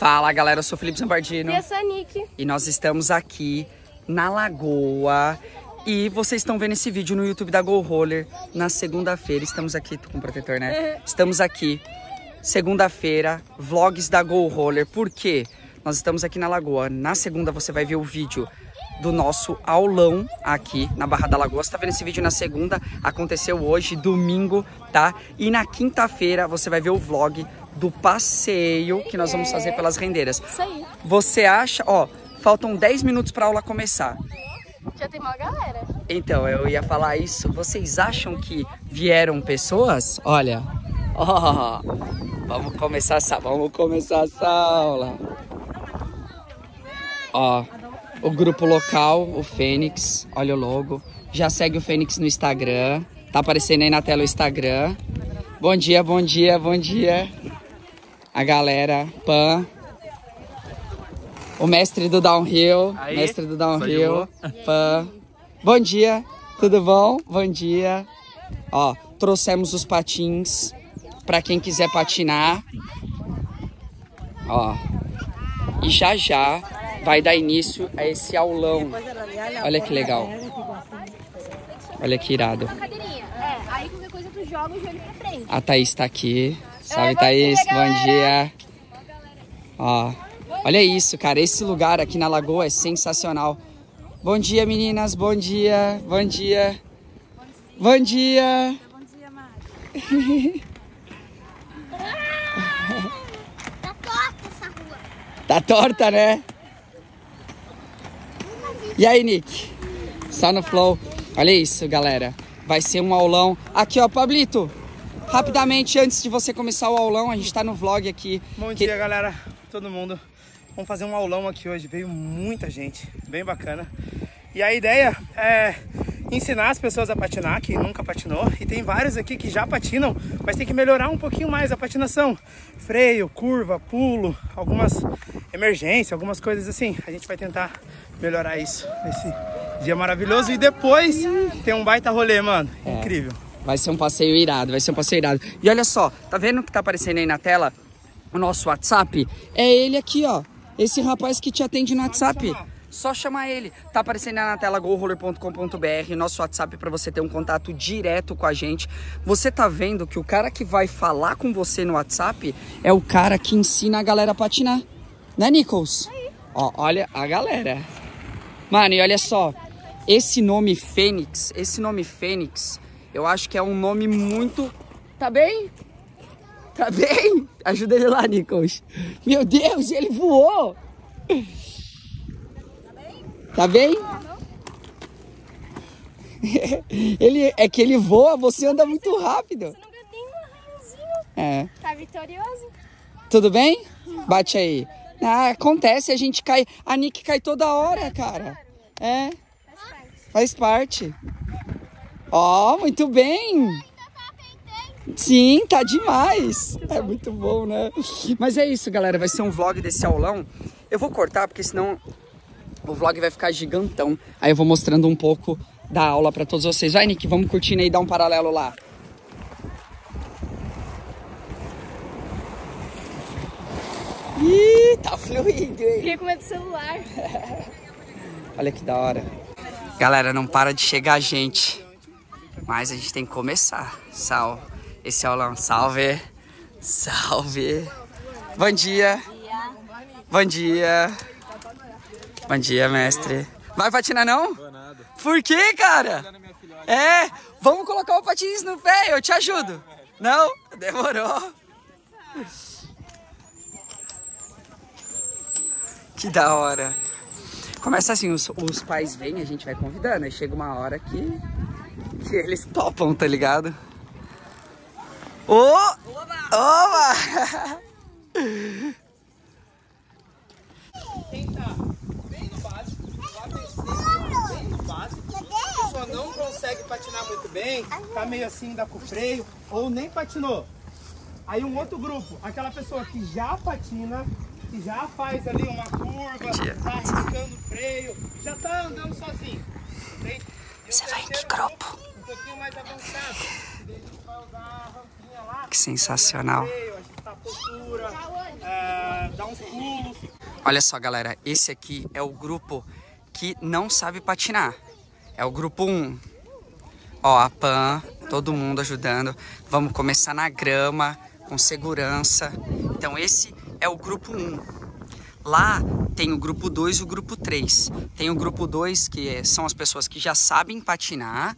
Fala galera, eu sou o Felipe Zambardino. E eu sou a Niki. E nós estamos aqui na Lagoa. E vocês estão vendo esse vídeo no YouTube da Go Roller na segunda-feira. Estamos aqui, tô com o protetor, né? Estamos aqui, segunda-feira, vlogs da Go Roller. Por quê? Nós estamos aqui na Lagoa. Na segunda você vai ver o vídeo do nosso aulão aqui na Barra da Lagoa. Você tá vendo esse vídeo na segunda, aconteceu hoje, domingo, tá? E na quinta-feira você vai ver o vlog do passeio que nós vamos fazer pelas rendeiras. Isso aí. Você acha, ó, faltam 10 minutos pra aula começar. Já tem uma galera. Então, eu ia falar isso. Vocês acham que vieram pessoas? Olha, ó, vamos começar essa aula. Ó, o grupo local, o Fênix, olha o logo. Já segue o Fênix no Instagram. Tá aparecendo aí na tela o Instagram. Bom dia, bom dia, bom dia. A galera, Pan. O mestre do Downhill. Aí, mestre do Downhill, Pan. Bom dia, tudo bom? Bom dia. Ó, trouxemos os patins pra quem quiser patinar. Ó, e já já vai dar início a esse aulão. Olha que legal. Olha que irado. Aí qualquer coisa tu joga o joelho pra frente. A Thaís tá aqui. Salve, Thaís. Bom dia. Ó, olha isso, cara. Esse lugar aqui na Lagoa é sensacional. Bom dia, meninas. Bom dia. Bom dia. Bom dia. Bom dia, Maju. Tá torta essa rua. Tá torta, né? E aí, Nick? Só no flow. Olha isso, galera. Vai ser um aulão. Aqui, ó, Pablito. Rapidamente, antes de você começar o aulão, a gente tá no vlog aqui. Bom dia, galera. Todo mundo. Vamos fazer um aulão aqui hoje. Veio muita gente. Bem bacana. E a ideia é ensinar as pessoas a patinar, que nunca patinou. E tem vários aqui que já patinam, mas tem que melhorar um pouquinho mais a patinação. Freio, curva, pulo, algumas emergências, algumas coisas assim. A gente vai tentar melhorar isso nesse dia maravilhoso. E depois tem um baita rolê, mano. É. Incrível. Vai ser um passeio irado, vai ser um passeio irado. E olha só, tá vendo o que tá aparecendo aí na tela? O nosso WhatsApp? É ele aqui, ó. Esse rapaz que te atende no WhatsApp. Só chamar ele. Tá aparecendo aí na tela goroller.com.br, nosso WhatsApp pra você ter um contato direto com a gente. Você tá vendo que o cara que vai falar com você no WhatsApp é o cara que ensina a galera a patinar. Né, Nichols? Aí. Ó, olha a galera. Mano, e olha só, esse nome Fênix, eu acho que é um nome muito... Tá bem? Tá bem? Ajuda ele lá, Nichols. Meu Deus, ele voou! Tá bem? Ele, é que ele voa, você anda muito rápido. Você não ganha nem um raiozinho. É. Tá vitorioso. Tudo bem? Bate aí. Ah, acontece, a gente cai. A Nick cai toda hora, cara. É. Faz parte. Ó, muito bem. Sim, tá demais. É muito bom, né? Mas é isso, galera. Vai ser um vlog desse aulão. Eu vou cortar, porque senão o vlog vai ficar gigantão. Aí eu vou mostrando um pouco da aula pra todos vocês. Vai, Nick, vamos curtindo aí, dar um paralelo lá. Ih, tá fluido, hein? Fiquei com medo do celular. Olha que da hora. Galera, não para de chegar a gente. Mas a gente tem que começar. Salve. Esse aulão. Salve. Salve. Bom dia. Bom dia. Bom dia, mestre. Vai patinar, não? Por quê, cara? É, vamos colocar o patins no pé, eu te ajudo. Não? Demorou. Que da hora. Começa assim, os pais vêm, a gente vai convidando. Aí chega uma hora que eles topam, tá ligado? Ô! Oh! Oba! Quem tá bem no básico, o ABC, bem no básico, a pessoa não consegue patinar muito bem, tá meio assim, ainda com freio, ou nem patinou. Aí um outro grupo, aquela pessoa que já patina, que já faz ali uma curva, tá arriscando freio, já tá andando sozinho, entende? Você vai em que grupo? Um pouquinho mais avançado. Ele vai usar a rampinha lá. Que sensacional. Dá uns pulos. Olha só, galera. Esse aqui é o grupo que não sabe patinar. É o grupo 1. Ó, a Pan, todo mundo ajudando. Vamos começar na grama, com segurança. Então esse é o grupo 1. Lá tem o grupo 2 e o grupo 3. Tem o grupo 2, que são as pessoas que já sabem patinar,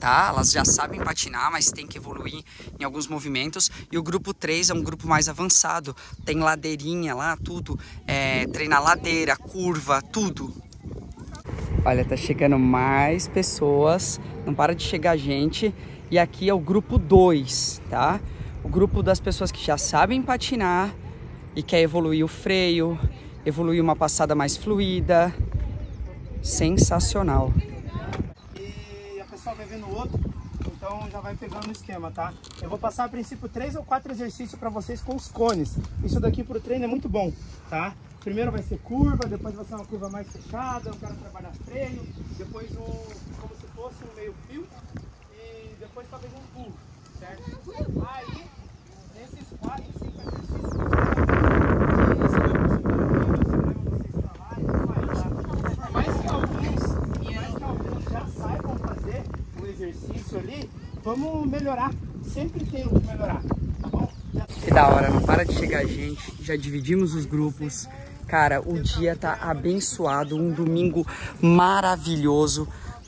tá? Elas já sabem patinar, mas tem que evoluir em alguns movimentos. E o grupo 3 é um grupo mais avançado. Tem ladeirinha lá, tudo. É, treinar ladeira, curva, tudo. Olha, tá chegando mais pessoas. Não para de chegar gente. E aqui é o grupo 2, tá? O grupo das pessoas que já sabem patinar e quer evoluir o freio, evoluir uma passada mais fluida. Sensacional. E a pessoa vai vendo o outro, então já vai pegando o esquema, tá? Eu vou passar a princípio 3 ou 4 exercícios para vocês com os cones. Isso daqui pro treino é muito bom, tá? Primeiro vai ser curva, depois vai ser uma curva mais fechada, eu quero trabalhar freio, depois como se fosse um meio fio e depois talvez um pulo, certo? Aí, nesses 4 e 5 exercícios, ali, vamos melhorar. Sempre tem o que melhorar, tá bom? Que da hora, não para de chegar gente. Já dividimos os grupos. Cara, o dia tá abençoado. Um domingo maravilhoso.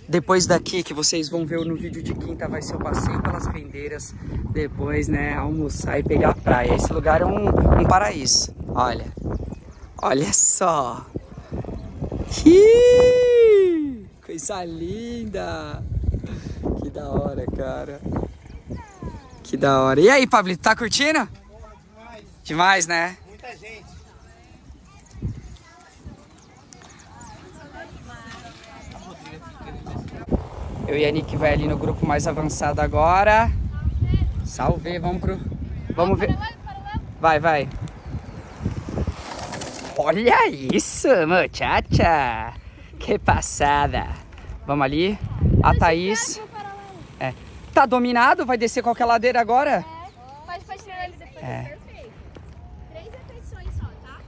Depois daqui, que vocês vão ver no vídeo de quinta, vai ser o passeio pelas rendeiras. Depois, né, almoçar e pegar a praia. Esse lugar é um paraíso. Olha. Olha só. Ih, coisa linda. Que da hora, cara. Que da hora. E aí, Pablito, tá curtindo? Demais. Demais, né? Muita gente. Eu e a Niki vai ali no grupo mais avançado agora. Salve, vamos pro... Vamos ver... Vai, vai. Olha isso, muchacha. Que passada. Vamos ali. A Thaís... É. Tá dominado? Vai descer qualquer ladeira agora? É. Pode patinar ele depois. É. Perfeito. 3 repetições só, tá?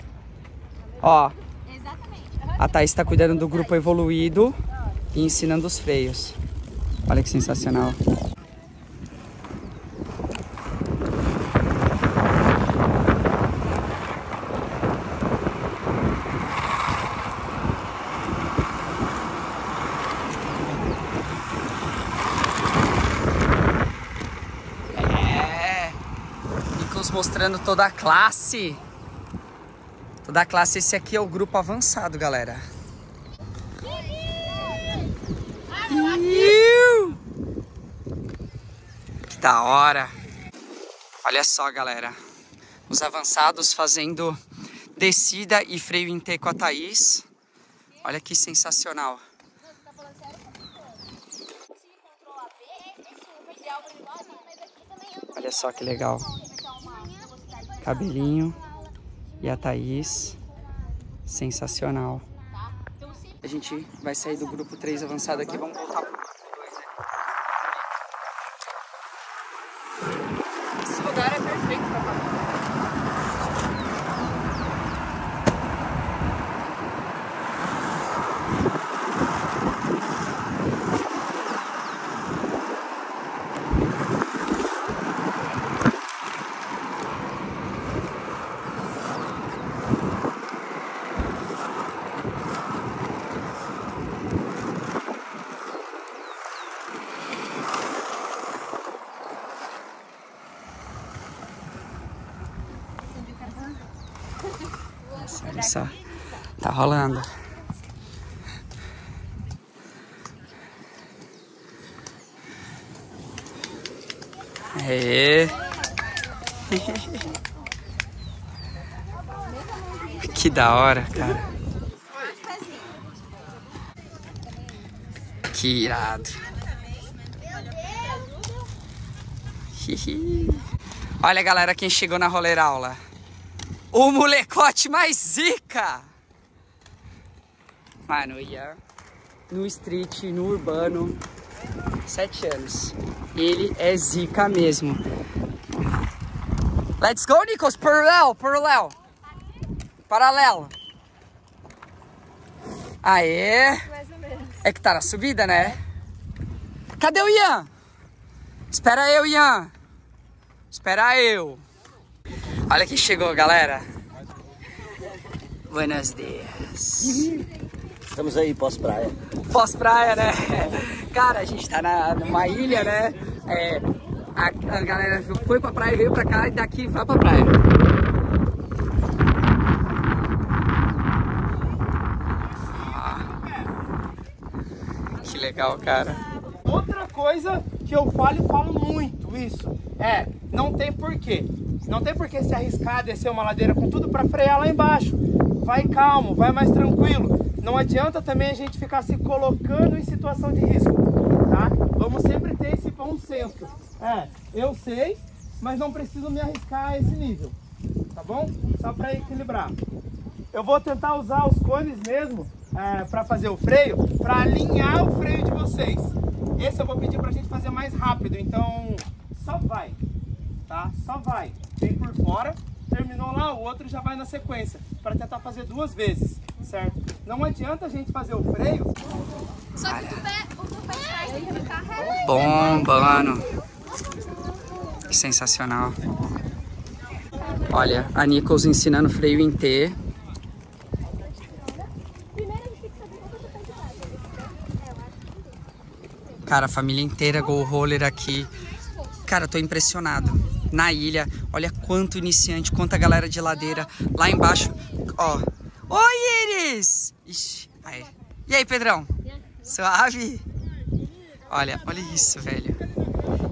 Ó. Exatamente. A Thaís tá cuidando do grupo evoluído e ensinando os freios. Olha que sensacional. Mostrando toda a classe. Toda a classe. Esse aqui é o grupo avançado, galera. Que da hora. Olha só, galera. Os avançados fazendo descida e freio em T com a Thaís. Olha que sensacional. Olha só que legal. Cabelinho e a Thaís, sensacional. A gente vai sair do grupo 3 avançado aqui, vamos voltar pro grupo 2. Esse lugar é perfeito pra Olha só, tá rolando. Aê. Que da hora, cara. Que irado. Olha, galera, quem chegou na Roller Aula. O molecote mais zica! Mano, o Ian no street, no urbano, 7 anos. Ele é zica mesmo. Let's go, Nichols! Paralelo, paralelo. Paralelo. Aê! Mais ou menos. É que tá na subida, né? Cadê o Ian? Espera eu, Ian. Espera eu. Olha quem chegou, galera. Buenos dias. Estamos aí, pós-praia. Pós-praia, né? Cara, a gente tá numa ilha, né? A galera foi pra praia, veio pra cá e daqui vai pra praia. Que legal, cara. Outra coisa que eu falo muito isso, não tem porquê. Não tem porquê se arriscar, descer uma ladeira com tudo pra frear lá embaixo. Vai calmo, vai mais tranquilo. Não adianta também a gente ficar se colocando em situação de risco, tá? Vamos sempre ter esse bom senso. Eu sei, mas não preciso me arriscar a esse nível, tá bom? Só pra equilibrar. Eu vou tentar usar os cones mesmo pra fazer o freio, pra alinhar o freio de vocês. Esse eu vou pedir pra gente fazer mais rápido, então só vai, tá? Só vai. Vem por fora, terminou lá, o outro já vai na sequência, pra tentar fazer duas vezes, certo? Não adianta a gente fazer o freio. Só que o do pé atrás tem que ficar reto. Bomba, mano. Que sensacional. Olha, a Nichols ensinando freio em T. Cara, a família inteira Go Roller aqui. Cara, tô impressionado. Na ilha, olha quanto iniciante, quanta galera de ladeira. Lá embaixo, ó. Oi, Iris! Ixi, aí. E aí, Pedrão? Suave? Olha isso, velho.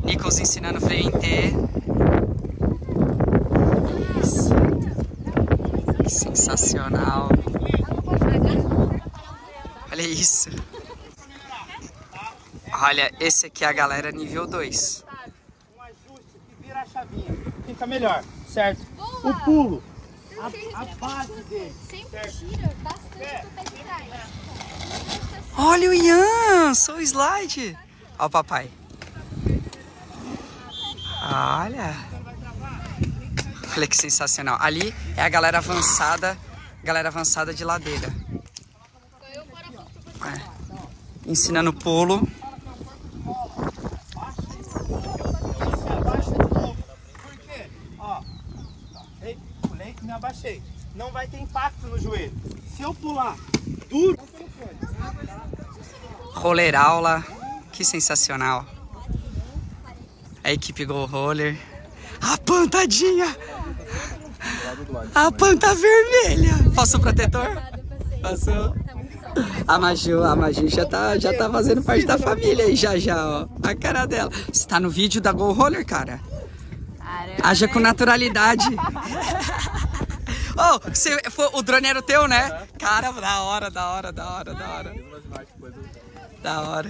Nichols ensinando freio em T. Que sensacional. Olha isso. Olha, esse aqui é a galera nível 2. Um ajuste que vira a chavinha. Fica melhor, certo? Boa. O pulo. A base dele. Sempre gira bastante o pé de trás. Olha o Ian, só o slide. Olha o papai. Olha. Olha que sensacional. Ali é a galera avançada de ladeira. Ensinando pulo. Abaixei, não vai ter impacto no joelho. Se eu pular duro, roller aula, que sensacional! A equipe Go Roller, a pantadinha, a panta vermelha. Passou o protetor? Passou. A Maju já tá fazendo parte da família aí, já, ó. A cara dela. Você tá no vídeo da Go Roller, cara? Haja com naturalidade. Oh, o drone era o teu, né? Uhum. Cara, da hora. Da hora.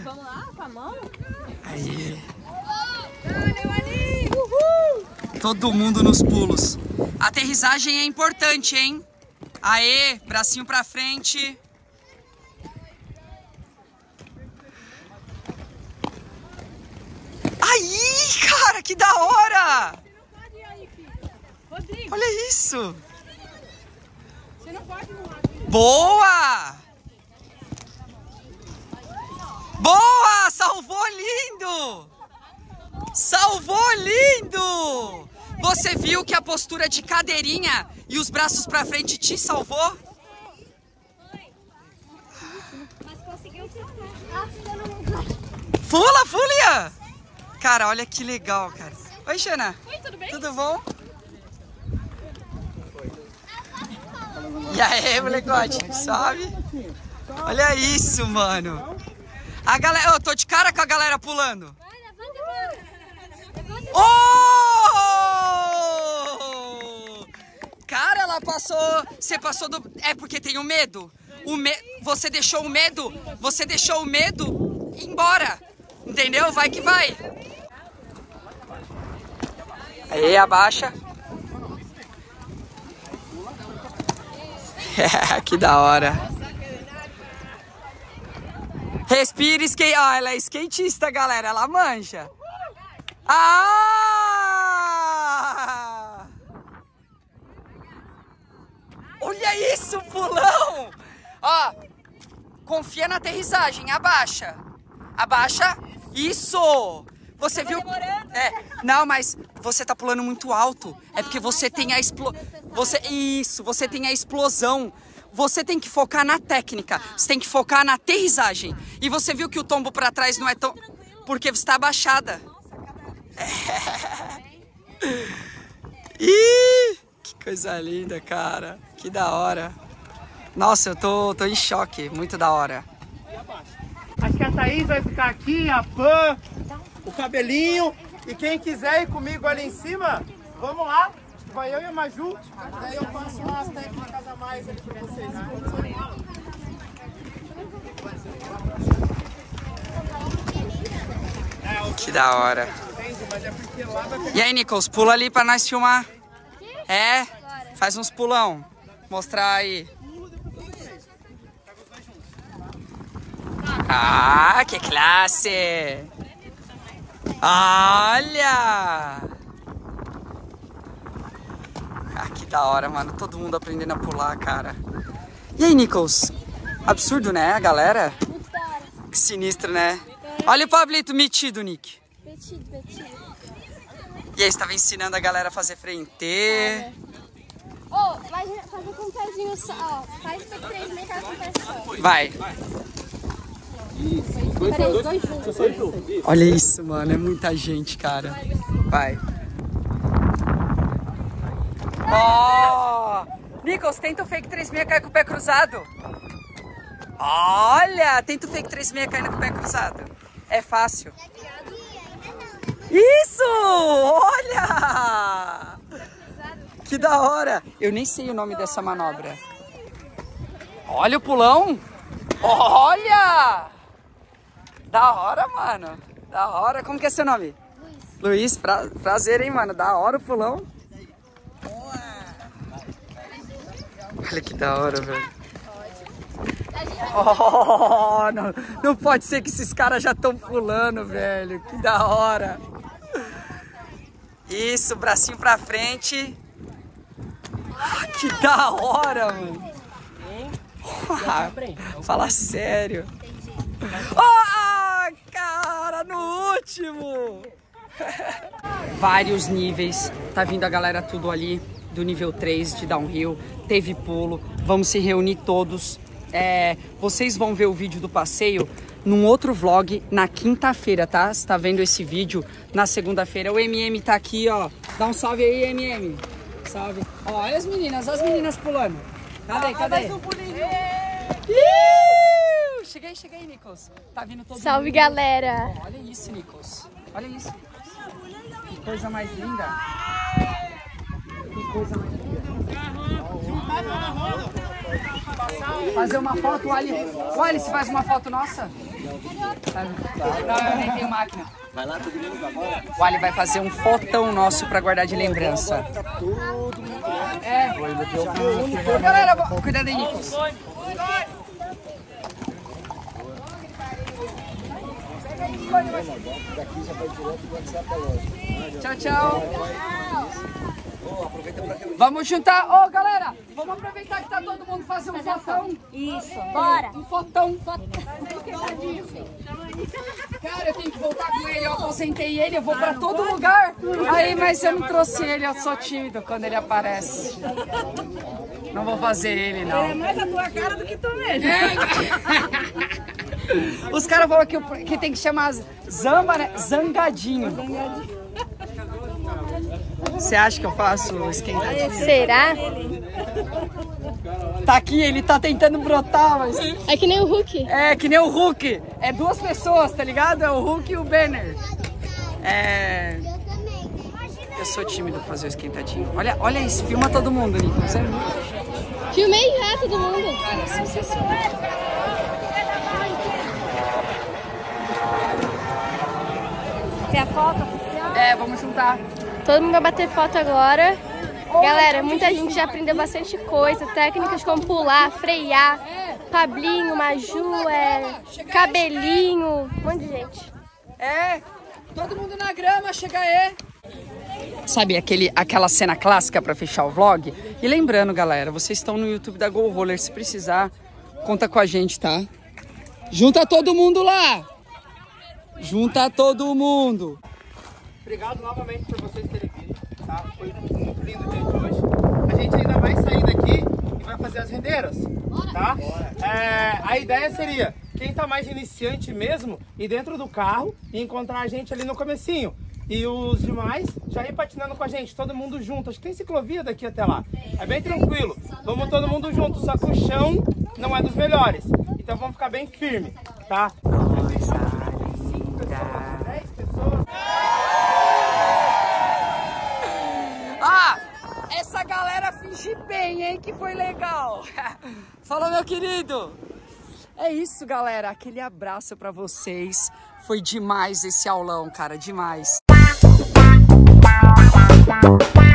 Vamos lá, com a mão? Aí. Valeu, Ali! Uhul! Todo mundo nos pulos. Aterrissagem é importante, hein? Aê, bracinho pra frente. Aí, cara, que da hora! Olha isso! Boa! Boa! Salvou lindo! Salvou lindo! Você viu que a postura de cadeirinha e os braços pra frente te salvou? Pula, Fulia! Cara, olha que legal, cara. Oi, Xena. Oi, tudo bem? Tudo bom? E aí, molecote, sobe. Olha isso, mano. A galera, eu tô de cara com a galera pulando. Oh! Cara, ela passou, você passou do porque tem o medo. Você deixou o medo embora. Entendeu? Vai que vai. Aí, abaixa. Que da hora. Respira, skate. Ó, ela é skatista, galera. Ela mancha. Ah! Olha isso, pulão! Ó, confia na aterrissagem. Abaixa. Abaixa. Isso! Você viu? É. Não, mas você tá pulando muito alto. É porque você tem a explosão. Isso, você tem a explosão. Você tem que focar na técnica. Você tem que focar na aterrissagem. E você viu que o tombo pra trás não é tão... Porque você tá abaixada. Ih, que coisa linda, cara. Que da hora. Nossa, eu tô em choque. Muito da hora. Acho que a Thaís vai ficar aqui, a Pan, o cabelinho. E quem quiser ir comigo ali em cima, vamos lá. Vai eu e a Maju. Daí eu passo umas técnicas a mais ali pra vocês. Que da hora. E aí, Nichols, pula ali pra nós filmar. É, faz uns pulão. Mostrar aí. Ah, que classe! Olha! Ah, que da hora, mano. Todo mundo aprendendo a pular, cara. E aí, Nichols? Absurdo, né, a galera? Muito da hora. Que sinistro, né? Olha o Pablito metido, Nick. Metido, metido. E aí, você tava ensinando a galera a fazer frente. Ô, imagina, fazer com o pezinho só, ó. Faz pra frente, vem cá com o pezinho só. Vai. Peraí, dois juntos. Olha isso, mano. É muita gente, cara. Vai. Ó! Oh! Nichols, tenta o fake 3,6 cair com o pé cruzado. Olha! Tenta o fake 3,6 caindo com o pé cruzado. É fácil. Isso! Olha! Que da hora! Eu nem sei o nome dessa manobra. Olha o pulão! Olha! Da hora, mano. Da hora. Como que é seu nome? Luiz. Luiz, prazer, hein, mano. Da hora o pulão. Olha que da hora, velho. Oh, não pode ser que esses caras já estão pulando, velho. Que da hora. Isso, bracinho pra frente. Ah, que da hora, mano. Fala sério. Oh, cara, no último. Vários níveis. Tá vindo a galera tudo ali do nível 3 de downhill. Teve pulo. Vamos se reunir todos. É, vocês vão ver o vídeo do passeio num outro vlog na quinta-feira, tá? Você tá vendo esse vídeo na segunda-feira. O MM tá aqui, ó. Dá um salve aí, MM. Salve. Ó, olha as meninas pulando. Cadê? Mais um pulinho. Cheguei, Nichols. Tá vindo todo mundo. Salve, galera. Ó, olha isso, Nichols. Olha isso. Que coisa mais linda. Que coisa mais linda. Fazer uma foto, o Ali. O Ali, se faz uma foto nossa? Não, eu nem tenho máquina. Vai lá, todo mundo agora. O Ali vai fazer um fotão nosso pra guardar de lembrança. É. Galera, cuidado aí, Nichols. Tchau, tchau. Vamos juntar, ô galera, vamos aproveitar que tá todo mundo fazer um fotão. Isso, bora. Um fotão. Cara, eu tenho que voltar com ele, eu aposentei ele, eu vou pra todo lugar. Aí, mas eu não trouxe ele, eu sou tímido quando ele aparece. Não vou fazer ele, não. Ele é mais a tua cara do que tu mesmo. Os caras falam que tem que chamar Zamba, né? Zangadinho. Você acha que eu faço esquentadinho? Será? Tá aqui, ele tá tentando brotar, mas... É que nem o Hulk. É, que nem o Hulk. É duas pessoas, tá ligado? É o Hulk e o Banner. É... Eu sou tímido pra fazer o esquentadinho. Olha isso, filma todo mundo, Nicolas. Filmei já todo mundo. Cara, sensacional. Tem a foto oficial? É, vamos juntar. Todo mundo vai bater foto agora. Galera, muita gente já aprendeu bastante coisa, técnicas como pular, frear, Pablinho, Maju, Cabelinho, um monte de gente. É, todo mundo na grama, chega aí. Sabe aquela cena clássica para fechar o vlog? E lembrando, galera, vocês estão no YouTube da Go Roller, se precisar, conta com a gente, tá? Junta todo mundo lá! Junta todo mundo! Obrigado novamente por vocês terem vindo, tá? Foi muito lindo o dia de hoje. A gente ainda vai sair daqui e vai fazer as rendeiras, tá? É, a ideia seria, quem tá mais iniciante mesmo, ir dentro do carro e encontrar a gente ali no comecinho. E os demais já ir patinando com a gente, todo mundo junto. Acho que tem ciclovia daqui até lá. É bem tranquilo. Vamos todo mundo junto, só que o chão não é dos melhores. Então vamos ficar bem firme, tá? Nossa, 10 pessoas. Ah, essa galera finge bem, hein? Que foi legal. Falou, meu querido. É isso, galera. Aquele abraço pra vocês. Foi demais esse aulão, cara. Demais. Bye.